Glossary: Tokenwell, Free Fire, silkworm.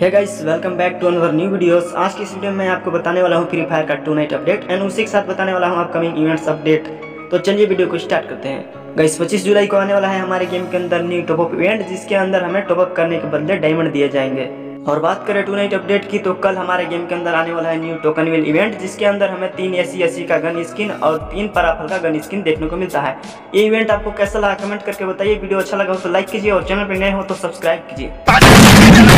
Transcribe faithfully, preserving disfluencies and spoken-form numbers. Hey guys, welcome back to Anwar new videos. आज की इस वीडियो में आपको बताने वाला हूँ फ्री फायर का टू नाइट अपडेट एंड उसी के साथ बताने वाला हूँ अपकमिंग इवेंट्स अपडेट। तो चलिए वीडियो को स्टार्ट करते हैं। गाइस, पच्चीस जुलाई को आने वाला है हमारे गेम के अंदर न्यू टॉप अप इवेंट, जिसके अंदर हमें टॉप अप करने के बदले डायमंड दिए जाएंगे। और बात करें टू नाइट अपडेट की, तो कल हमारे गेम के अंदर आने वाला है न्यू टोकनवेल इवेंट, जिसके अंदर हमें तीन एसी एसी का गन स्किन और तीन पराफल का गन स्किन देखने को मिलता है। ये इवेंट आपको कैसा लगा कमेंट करके बताइए। वीडियो अच्छा लगा हो तो लाइक कीजिए और चैनल पर नए हो तो सब्सक्राइब कीजिए।